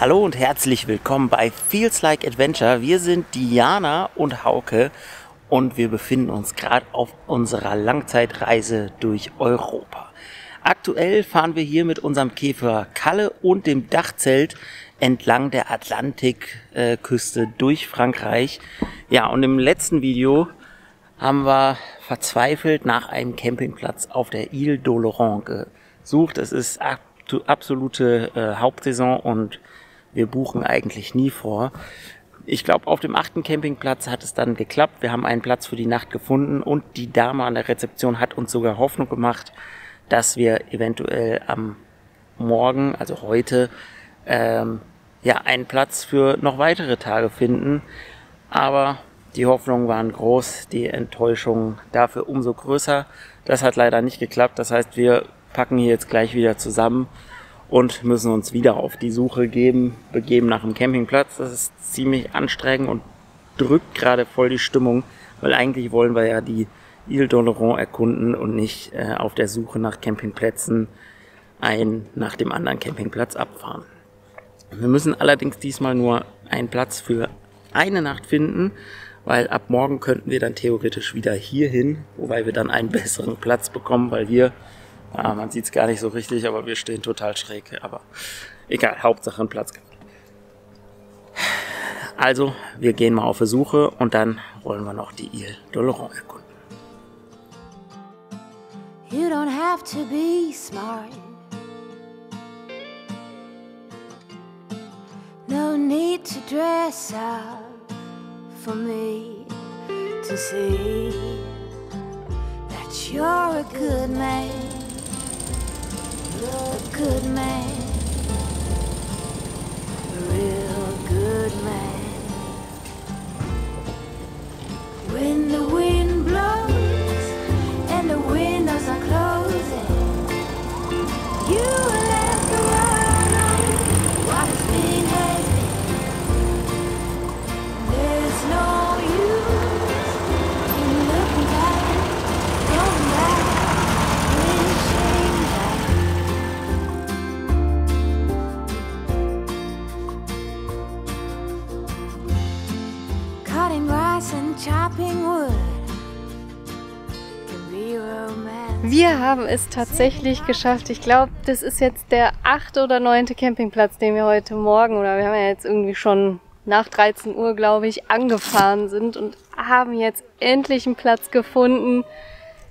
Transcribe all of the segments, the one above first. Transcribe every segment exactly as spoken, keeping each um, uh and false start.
Hallo und herzlich willkommen bei Feels Like Adventure. Wir sind Diana und Hauke und wir befinden uns gerade auf unserer Langzeitreise durch Europa. Aktuell fahren wir hier mit unserem Käfer Kalle und dem Dachzelt entlang der Atlantikküste durch Frankreich. Ja, und im letzten Video haben wir verzweifelt nach einem Campingplatz auf der Île d'Oléron gesucht. Es ist absolute äh, Hauptsaison und wir buchen eigentlich nie vor. Ich glaube, auf dem achten Campingplatz hat es dann geklappt. Wir haben einen Platz für die Nacht gefunden und die Dame an der Rezeption hat uns sogar Hoffnung gemacht, dass wir eventuell am Morgen, also heute, ähm, ja, einen Platz für noch weitere Tage finden. Aber die Hoffnungen waren groß, die Enttäuschung dafür umso größer. Das hat leider nicht geklappt. Das heißt, wir packen hier jetzt gleich wieder zusammen und müssen uns wieder auf die Suche geben, begeben nach einem Campingplatz. Das ist ziemlich anstrengend und drückt gerade voll die Stimmung, weil eigentlich wollen wir ja die Île d'Oléron erkunden und nicht äh, auf der Suche nach Campingplätzen einen nach dem anderen Campingplatz abfahren. Wir müssen allerdings diesmal nur einen Platz für eine Nacht finden, weil ab morgen könnten wir dann theoretisch wieder hier hin, wobei wir dann einen besseren Platz bekommen, weil wir Ah, man sieht es gar nicht so richtig, aber wir stehen total schräg. Aber egal, Hauptsache ein Platz. Also, wir gehen mal auf die Suche und dann wollen wir noch die Île d'Oléron erkunden. You don't have to be smart. No need to dress up for me to see that you're a good man. A good man, a real good man. When the wind blows and the windows are closing, you let the world know what has been has been. There's no use in looking back, going back. Wir haben es tatsächlich geschafft. Ich glaube, das ist jetzt der achte oder neunte Campingplatz, den wir heute Morgen, oder wir haben ja jetzt irgendwie schon nach dreizehn Uhr, glaube ich, angefahren sind und haben jetzt endlich einen Platz gefunden.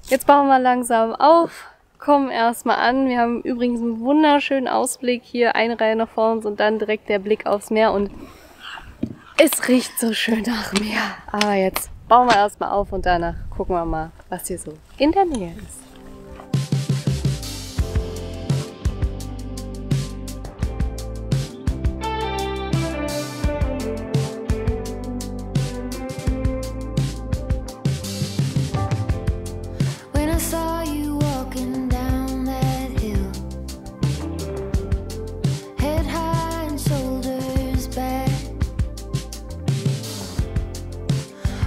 Jetzt bauen wir langsam auf, kommen erstmal an. Wir haben übrigens einen wunderschönen Ausblick hier, eine Reihe nach vorne und dann direkt der Blick aufs Meer und es riecht so schön nach Meer. Aber jetzt bauen wir erstmal auf und danach gucken wir mal, was hier so in der Nähe ist.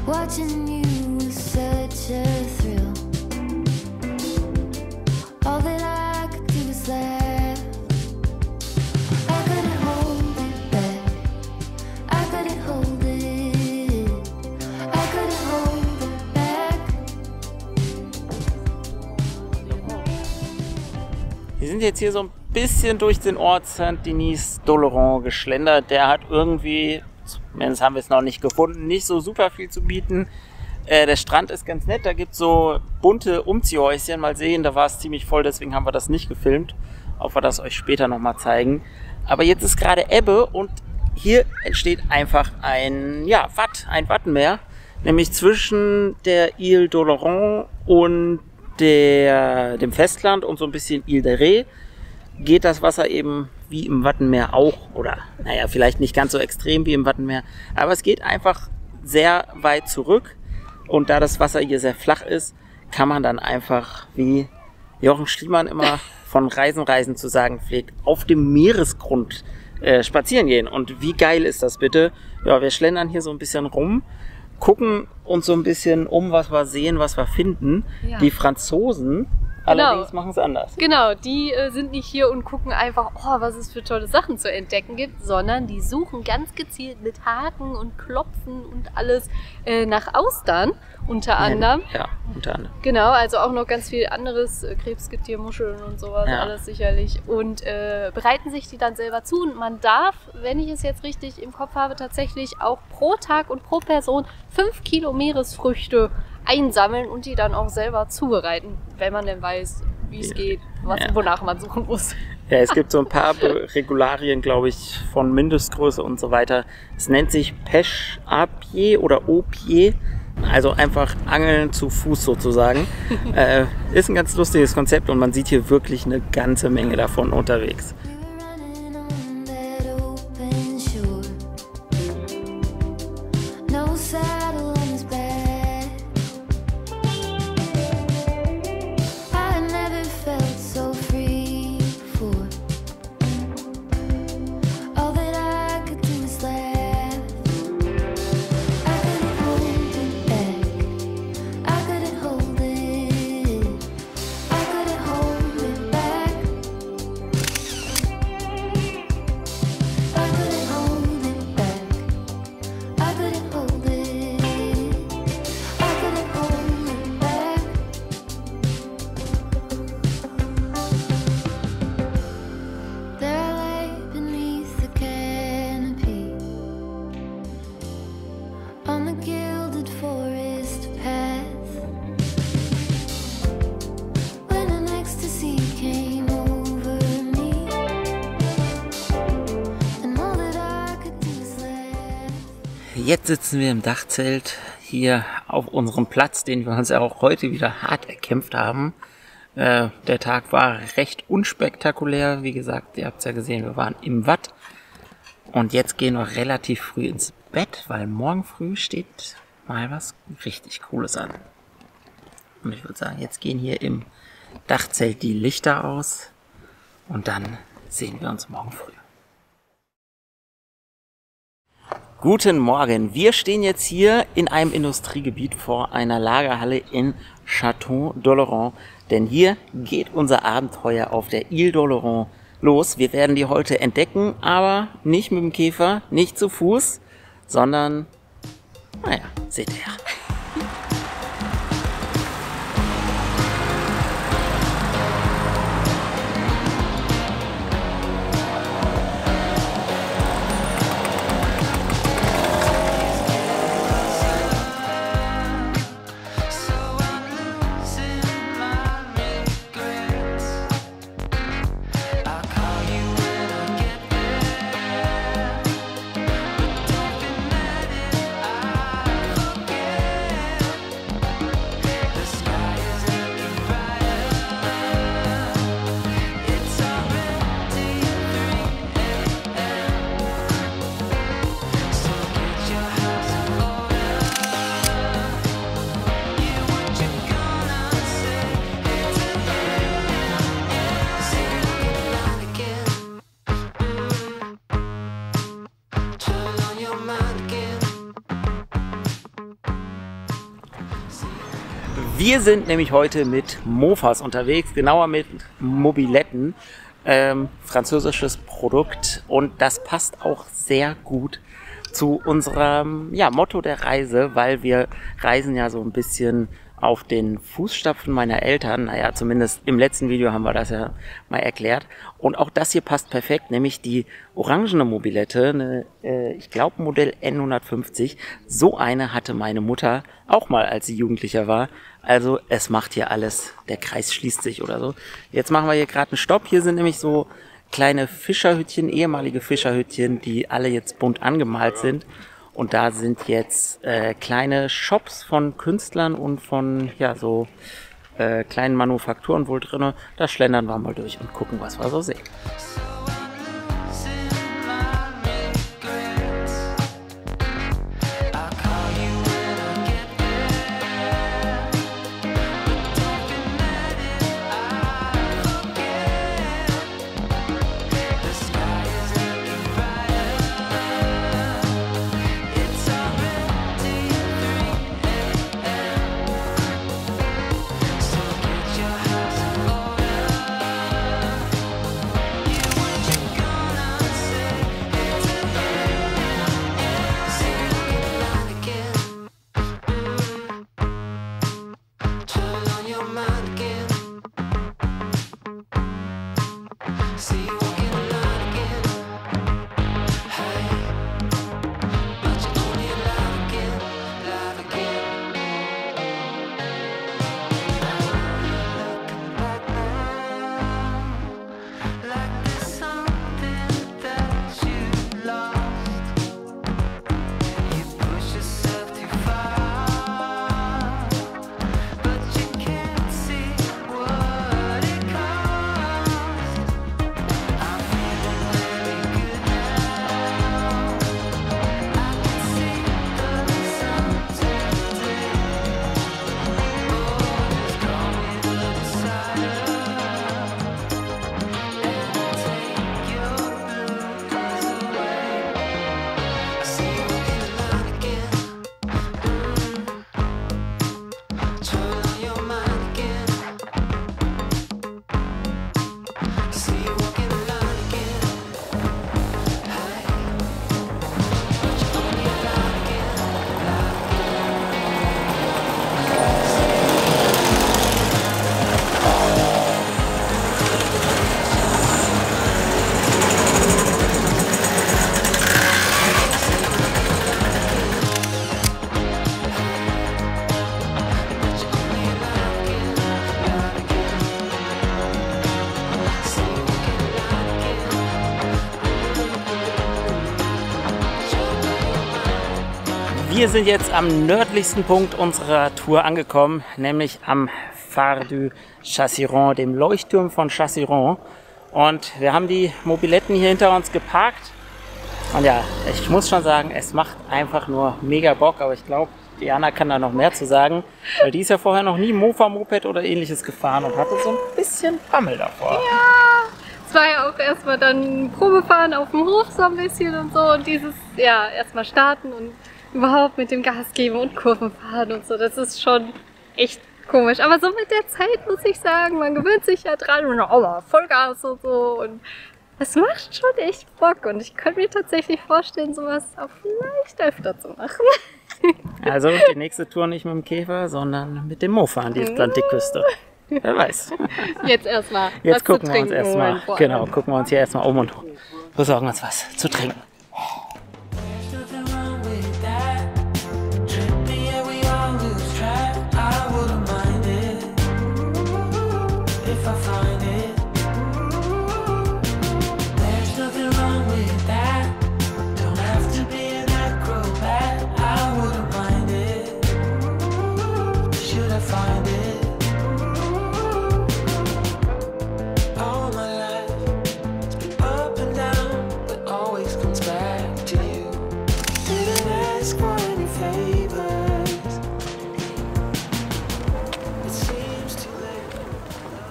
Watching you was such a thrill. All that I could do was laugh. I couldn't hold it back. I couldn't hold it. I couldn't hold it back. Wir sind jetzt hier so ein bisschen durch den Ort Saint-Denis-d'Oléron geschlendert. Der hat irgendwie, zumindest haben wir es noch nicht gefunden, nicht so super viel zu bieten. Äh, der Strand ist ganz nett, da gibt es so bunte Umziehhäuschen. Mal sehen, da war es ziemlich voll, deswegen haben wir das nicht gefilmt. Ob wir das euch später nochmal zeigen. Aber jetzt ist gerade Ebbe und hier entsteht einfach ein, ja, Watt, ein Wattenmeer. Nämlich zwischen der Île d'Oléron und der, dem Festland und so ein bisschen Île de Ré geht das Wasser eben wie im Wattenmeer auch, oder naja, vielleicht nicht ganz so extrem wie im Wattenmeer, aber es geht einfach sehr weit zurück und da das Wasser hier sehr flach ist, kann man dann einfach, wie Jochen Schliemann immer von Reisen, Reisen zu sagen pflegt, auf dem Meeresgrund äh, spazieren gehen. Und wie geil ist das bitte? Ja, wir schlendern hier so ein bisschen rum, gucken uns so ein bisschen um, was wir sehen, was wir finden. Ja. Die Franzosen Genau. Allerdings machen es anders. Genau, die äh, sind nicht hier und gucken einfach, oh, was es für tolle Sachen zu entdecken gibt, sondern die suchen ganz gezielt mit Haken und Klopfen und alles äh, nach Austern, unter anderem. Ja, ja, unter anderem. Genau, also auch noch ganz viel anderes, äh, Krebsgetier, Muscheln und sowas, ja, alles sicherlich. Und äh, bereiten sich die dann selber zu und man darf, wenn ich es jetzt richtig im Kopf habe, tatsächlich auch pro Tag und pro Person fünf Kilo Meeresfrüchte einsammeln und die dann auch selber zubereiten, wenn man denn weiß, wie es geht, was, ja, wonach man suchen muss. Ja, es gibt so ein paar Regularien, glaube ich, von Mindestgröße und so weiter. Es nennt sich Pêche-à-pied oder au-pied, also einfach Angeln zu Fuß sozusagen. äh, ist ein ganz lustiges Konzept und man sieht hier wirklich eine ganze Menge davon unterwegs. Jetzt sitzen wir im Dachzelt hier auf unserem Platz, den wir uns ja auch heute wieder hart erkämpft haben. Äh, der Tag war recht unspektakulär. Wie gesagt, ihr habt es ja gesehen, wir waren im Watt. Und jetzt gehen wir relativ früh ins Bett, weil morgen früh steht mal was richtig Cooles an. Und ich würde sagen, jetzt gehen hier im Dachzelt die Lichter aus und dann sehen wir uns morgen früh. Guten Morgen, wir stehen jetzt hier in einem Industriegebiet vor einer Lagerhalle in Château d'Oléron, denn hier geht unser Abenteuer auf der Île d'Oléron los. Wir werden die heute entdecken, aber nicht mit dem Käfer, nicht zu Fuß, sondern, naja, seht ihr ja. Wir sind nämlich heute mit Mofas unterwegs, genauer mit Mobyletten, ähm, französisches Produkt, und das passt auch sehr gut zu unserem, ja, Motto der Reise, weil wir reisen ja so ein bisschen auf den Fußstapfen meiner Eltern, naja, zumindest im letzten Video haben wir das ja mal erklärt, und auch das hier passt perfekt, nämlich die orangene Mobylette, eine, äh, ich glaube Modell N hundertfünfzig, so eine hatte meine Mutter auch mal, als sie Jugendlicher war. Also es macht hier alles, der Kreis schließt sich oder so. Jetzt machen wir hier gerade einen Stopp. Hier sind nämlich so kleine Fischerhütchen, ehemalige Fischerhütchen, die alle jetzt bunt angemalt sind. Und da sind jetzt äh, kleine Shops von Künstlern und von, ja, so äh, kleinen Manufakturen wohl drin. Da schlendern wir mal durch und gucken, was wir so sehen. Wir sind jetzt am nördlichsten Punkt unserer Tour angekommen, nämlich am Phare du Chassiron, dem Leuchtturm von Chassiron. Und wir haben die Mobyletten hier hinter uns geparkt. Und ja, ich muss schon sagen, es macht einfach nur mega Bock. Aber ich glaube, Diana kann da noch mehr zu sagen, weil die ist ja vorher noch nie Mofa, Moped oder ähnliches gefahren und hatte so ein bisschen Bammel davor. Ja, es war ja auch erstmal dann Probefahren auf dem Hof so ein bisschen und so. Und dieses, ja, erstmal starten und überhaupt mit dem Gas geben und Kurven fahren und so. Das ist schon echt komisch. Aber so mit der Zeit muss ich sagen, man gewöhnt sich ja dran und oh, Vollgas und so. Und es macht schon echt Bock und ich könnte mir tatsächlich vorstellen, sowas auch vielleicht öfter zu machen. Also die nächste Tour nicht mit dem Käfer, sondern mit dem Mofa an die Atlantikküste. Wer weiß. Jetzt erstmal. Jetzt was gucken wir uns erstmal. Genau, gucken wir uns hier erstmal um und besorgen uns was zu trinken.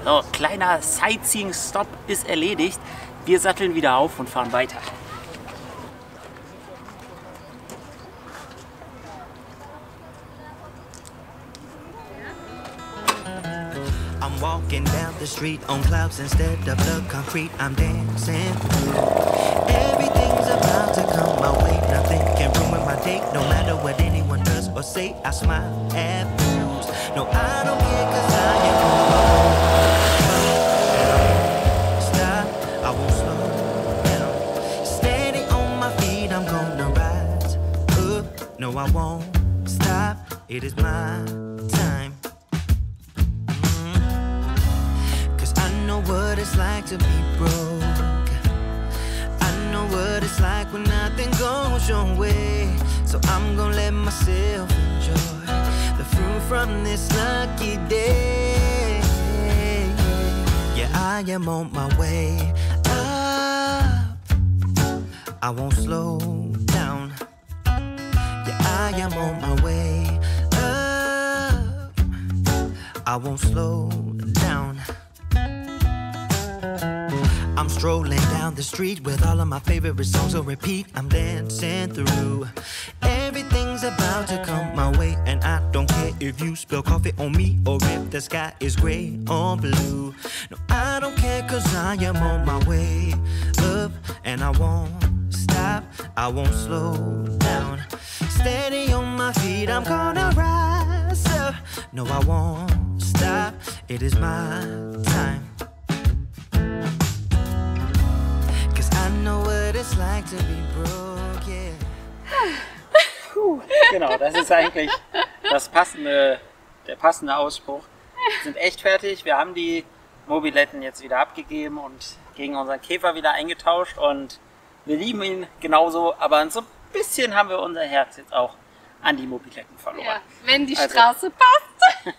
So, kleiner Sightseeing-Stop ist erledigt. Wir satteln wieder auf und fahren weiter. I'm walking down the street on clouds instead of the concrete. I'm dancing. Everything's about to come my way. Nothing can ruin my day. No matter what anyone does or say, I smile at fools. No, I don't care 'cause I am. I won't stop, it is my time. Mm-hmm. 'Cause I know what it's like to be broke. I know what it's like when nothing goes your way. So I'm gonna let myself enjoy the fruit from this lucky day. Yeah, I am on my way up. I won't slow. I am on my way up. I won't slow down. I'm strolling down the street with all of my favorite songs on repeat. I'm dancing through. Everything's about to come my way, and I don't care if you spill coffee on me or if the sky is gray or blue. No, I don't care 'cause I am on my way up, and I won't stop. I won't slow down. Steady on my feet, I'm gonna rise up. No, I won't stop, it is my time. 'Cause I know what it's like to be broke, yeah. Puh, genau, das ist eigentlich das passende, der passende Ausspruch. Wir sind echt fertig, wir haben die Mobyletten jetzt wieder abgegeben und gegen unseren Käfer wieder eingetauscht und wir lieben ihn genauso, aber in so bisschen haben wir unser Herz jetzt auch an die Mobyletten verloren. Ja, wenn die also, Straße passt.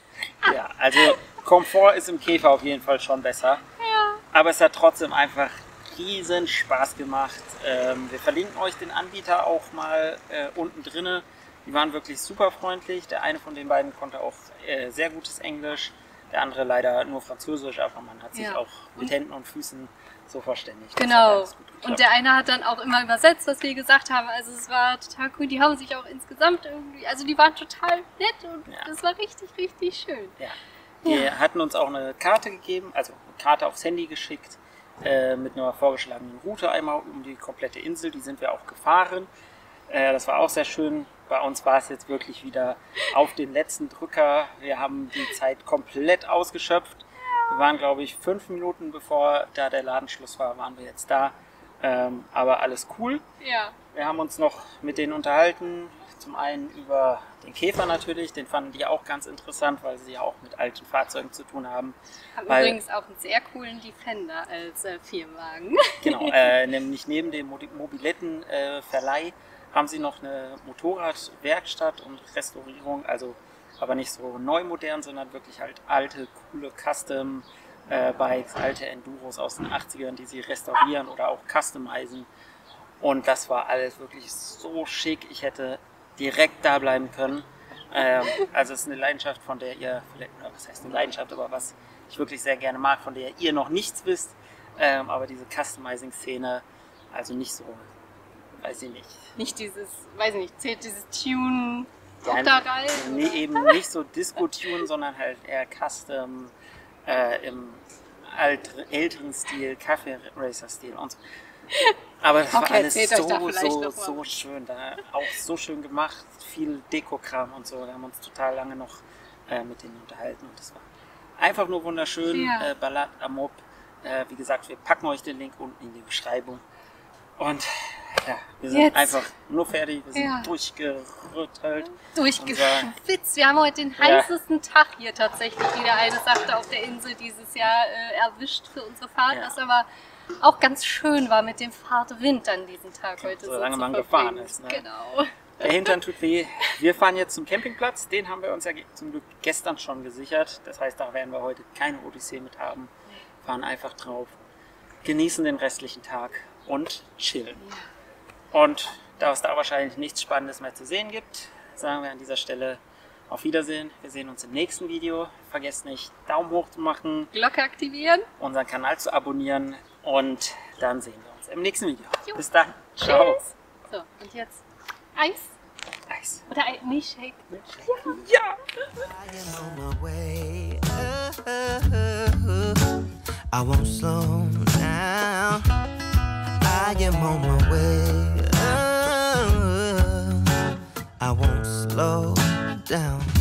Ja, also Komfort ist im Käfer auf jeden Fall schon besser. Ja. Aber es hat trotzdem einfach riesen Spaß gemacht. Ähm, wir verlinken euch den Anbieter auch mal äh, unten drinne. Die waren wirklich super freundlich. Der eine von den beiden konnte auch äh, sehr gutes Englisch, der andere leider nur Französisch, aber man hat sich ja auch mit Händen und Füßen so verständigt. Genau. Und der eine hat dann auch immer übersetzt, was wir gesagt haben. Also es war total cool. Die haben sich auch insgesamt irgendwie, also die waren total nett und das war richtig, richtig schön. Ja. Wir ja. hatten uns auch eine Karte gegeben, also eine Karte aufs Handy geschickt, äh, mit einer vorgeschlagenen Route einmal um die komplette Insel. Die sind wir auch gefahren. Äh, das war auch sehr schön. Bei uns war es jetzt wirklich wieder auf den letzten Drücker. Wir haben die Zeit komplett ausgeschöpft. Wir waren, glaube ich, fünf Minuten bevor da der Ladenschluss war, waren wir jetzt da. Ähm, aber alles cool. Ja. Wir haben uns noch mit denen unterhalten. Zum einen über den Käfer natürlich. Den fanden die auch ganz interessant, weil sie ja auch mit alten Fahrzeugen zu tun haben. Haben weil, übrigens auch einen sehr coolen Defender als äh, Firmenwagen. Genau, äh, nämlich neben dem Mobyletten-Verleih haben sie noch eine Motorradwerkstatt und Restaurierung, also aber nicht so neu modern, sondern wirklich halt alte, coole Custom-Bikes, äh, alte Enduros aus den achtzigern, die sie restaurieren oder auch customizen. Und das war alles wirklich so schick, ich hätte direkt da bleiben können. Ähm, also es ist eine Leidenschaft, von der ihr, vielleicht, was heißt eine Leidenschaft, aber was ich wirklich sehr gerne mag, von der ihr noch nichts wisst. Ähm, aber diese Customizing-Szene, also nicht so, weiß ich nicht. Nicht dieses, weiß ich nicht, zählt dieses Tune auch ja, da rein? Nee, eben nicht so Disco-Tune, sondern halt eher Custom äh, im alter, älteren Stil, Kaffee-Racer-Stil und so. Aber das okay, war alles so, so, so schön, da auch so schön gemacht, viel Dekokram und so. Wir haben uns total lange noch äh, mit denen unterhalten und das war einfach nur wunderschön. Ja. Äh, Balad a Mob, äh, wie gesagt, wir packen euch den Link unten in die Beschreibung. Und ja, wir sind Jetzt. einfach nur fertig, wir sind ja. durchgerüttelt. Durchgeschwitzt, wir haben heute den heißesten ja. Tag hier tatsächlich, wie der eine sagte, auf der Insel dieses Jahr äh, erwischt für unsere Fahrt, ja. was aber auch ganz schön war mit dem Fahrtwind an diesem Tag okay, heute. Solange so man gefahren ist. Ne? Genau. Der Hintern tut weh. Wir fahren jetzt zum Campingplatz. Den haben wir uns ja zum Glück gestern schon gesichert. Das heißt, da werden wir heute keine Odyssee mit haben. Wir fahren einfach drauf, genießen den restlichen Tag und chillen. Und da es da wahrscheinlich nichts Spannendes mehr zu sehen gibt, sagen wir an dieser Stelle auf Wiedersehen. Wir sehen uns im nächsten Video. Vergesst nicht, Daumen hoch zu machen, Glocke aktivieren, unseren Kanal zu abonnieren. Und dann sehen wir uns im nächsten Video. Jo. Bis dann. Ciao. Tschüss. So, und jetzt Eis. Eis. Oder ein Milchshake. Milchshake. Ja. I won't slow down. I am on my way. I won't slow down.